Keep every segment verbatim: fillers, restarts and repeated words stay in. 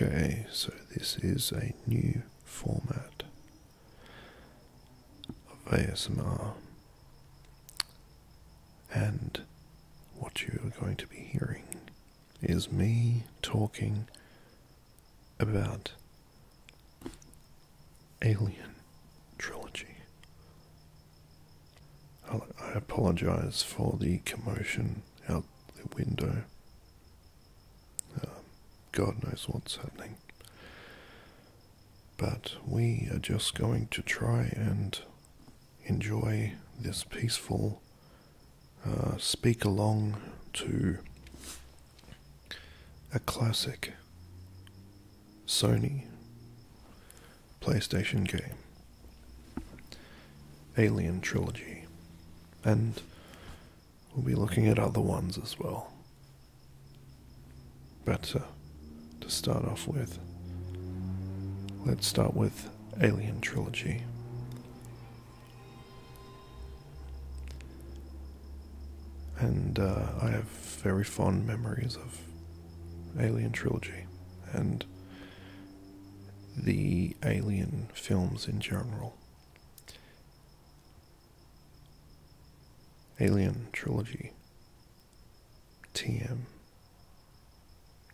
Okay, so this is a new format of A S M R, and what you're going to be hearing is me talking about Alien Trilogy. I apologize for the commotion out the window. God knows what's happening. But we are just going to try and enjoy this peaceful uh, speak along to a classic Sony PlayStation game, Alien Trilogy. And we'll be looking at other ones as well. But uh, to start off with, let's start with Alien Trilogy. And uh, I have very fond memories of Alien Trilogy and the Alien films in general. Alien Trilogy, T M,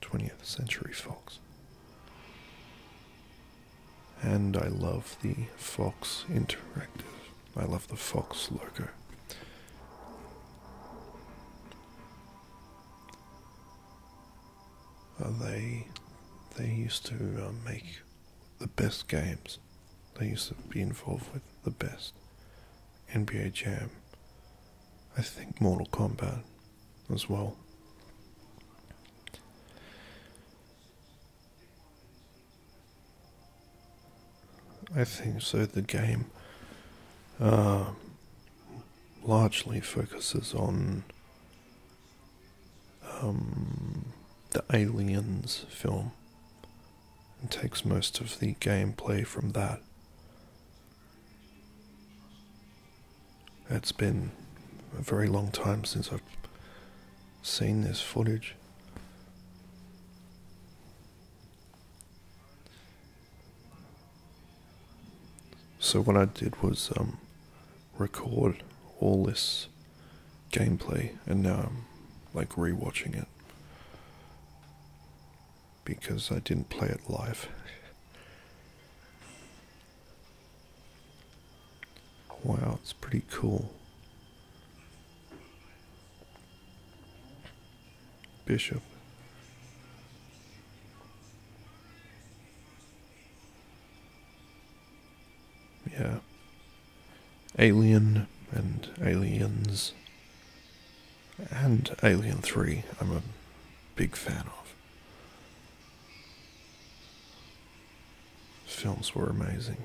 twentieth Century Fox. And I love the Fox Interactive. I love the Fox logo. Uh, they they used to uh, make the best games. They used to be involved with the best. N B A Jam. I think Mortal Kombat as well. I think so. The game uh, largely focuses on um, the Aliens film and takes most of the gameplay from that. It's been a very long time since I've seen this footage. So what I did was um, record all this gameplay, and now I'm like rewatching it because I didn't play it live. Wow, it's pretty cool. Bishop. Yeah, Alien and Aliens and Alien three I'm a big fan of. Films were amazing.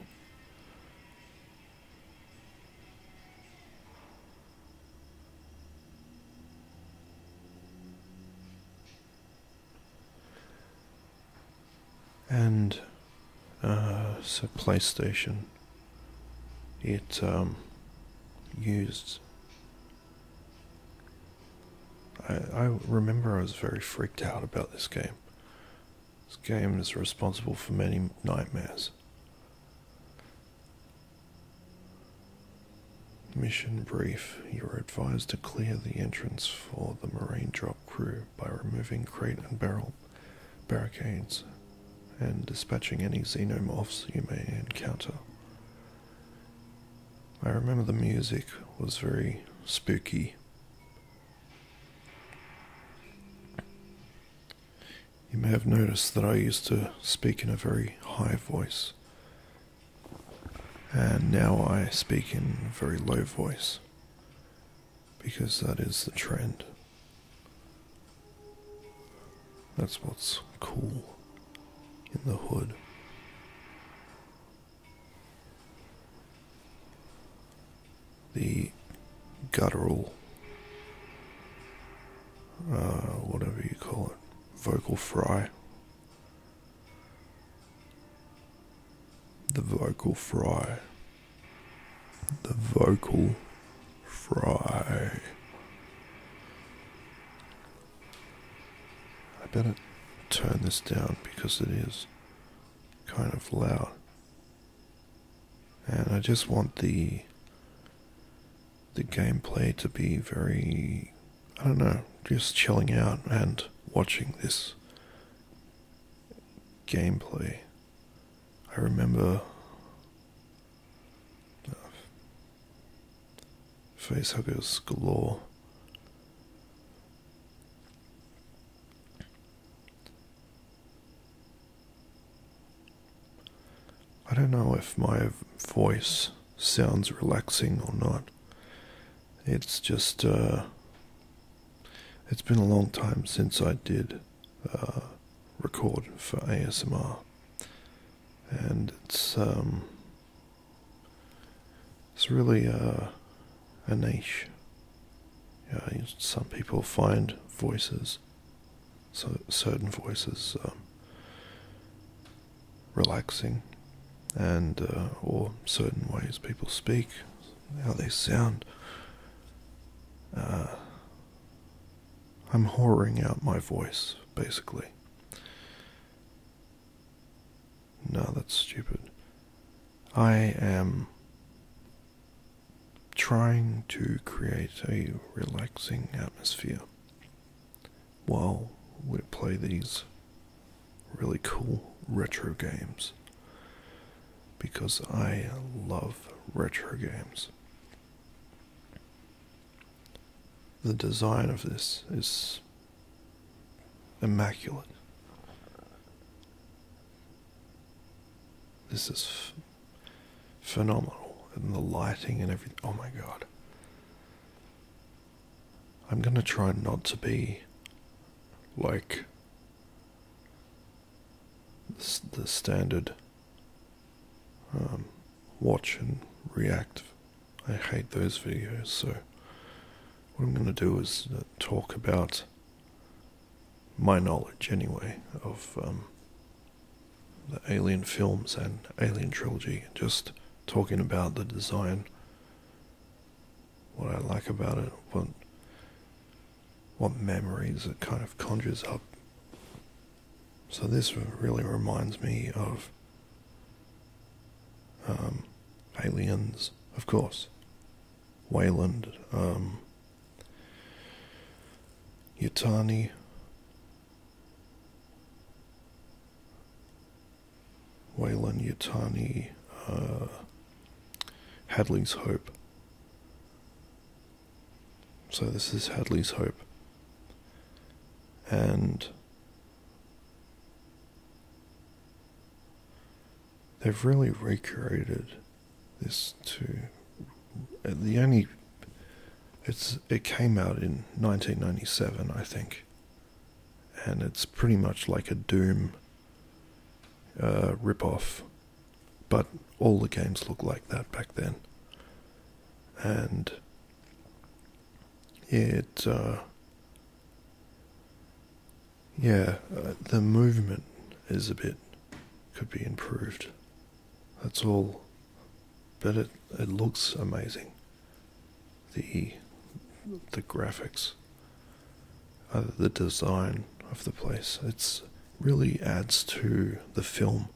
And uh, so PlayStation, it um, used, I, I remember I was very freaked out about this game. This game is responsible for many nightmares. Mission brief, you are advised to clear the entrance for the marine drop crew by removing crate and barrel barricades and dispatching any xenomorphs you may encounter. I remember the music was very spooky. You may have noticed that I used to speak in a very high voice, and now I speak in a very low voice, because that is the trend. That's what's cool in the hood. The guttural, uh, whatever you call it, vocal fry. The vocal fry. The vocal fry. I bet it turn this down because it is kind of loud. And I just want the the gameplay to be very, I don't know, just chilling out and watching this gameplay. I remember uh, facehuggers galore. I don't know if my voice sounds relaxing or not. It's just, uh, it's been a long time since I did uh, record for A S M R. And it's, um, it's really uh, a niche. Yeah, some people find voices, so certain voices um, relaxing. And uh, or certain ways people speak, how they sound. Uh, I'm whoring out my voice, basically. No, that's stupid. I am trying to create a relaxing atmosphere while we play these really cool retro games. Because I love retro games. The design of this is immaculate. This is f phenomenal, and the lighting and everything. Oh my god. I'm gonna try not to be like the, the standard Um, watch and react. I hate those videos, so what I'm going to do is uh, talk about my knowledge, anyway, of um, the Alien films and Alien Trilogy. Just talking about the design, what I like about it, what, what memories it kind of conjures up. So this really reminds me of Um, aliens, of course. Weyland, um, Yutani. Weyland Yutani, uh, Hadley's Hope. So this is Hadley's Hope. And they've really recreated this to the only. It's it came out in nineteen ninety-seven, I think, and it's pretty much like a Doom uh, ripoff, but all the games looked like that back then, and it uh, yeah, uh, the movement is a bit could be improved. That's all, but it, it looks amazing. The the graphics, uh, the design of the place, it's really adds to the film.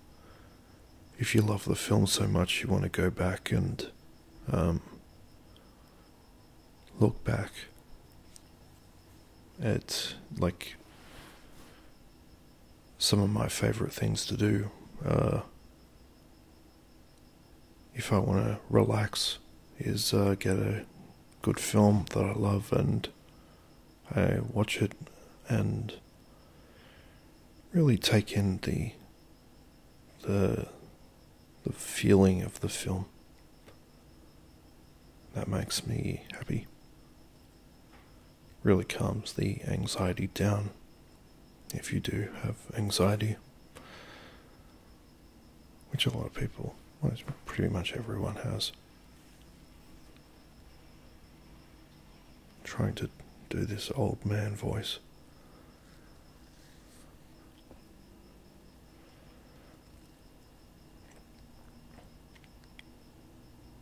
If you love the film so much, you want to go back and um, look back at like some of my favorite things to do. Uh, If I want to relax, is uh, get a good film that I love and I watch it and really take in the the the feeling of the film. That makes me happy. Really calms the anxiety down, if you do have anxiety, which a lot of people, well, pretty much everyone has. I'm trying to do this old man voice.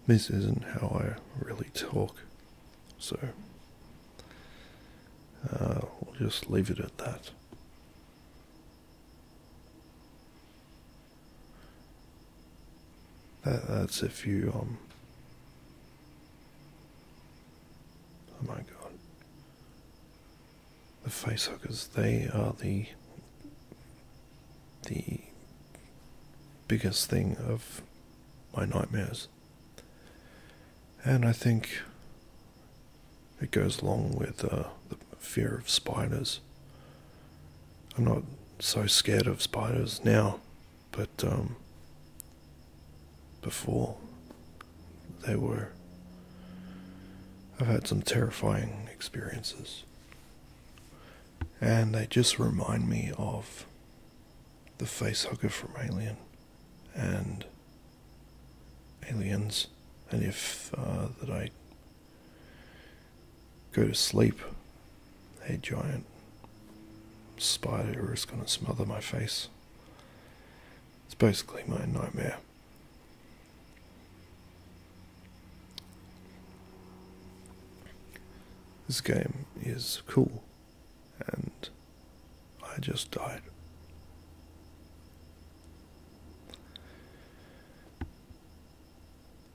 This isn't how I really talk, so uh, we'll just leave it at that. That, that's if you, um, oh my god, the facehuggers, they are the, the biggest thing of my nightmares, and I think it goes along with uh, the fear of spiders. I'm not so scared of spiders now, but, um, before they were. I've had some terrifying experiences, and they just remind me of the facehugger from Alien and Aliens. And if uh, that I go to sleep, a giant spider is going to smother my face. It's basically my nightmare. This game is cool, and I just died.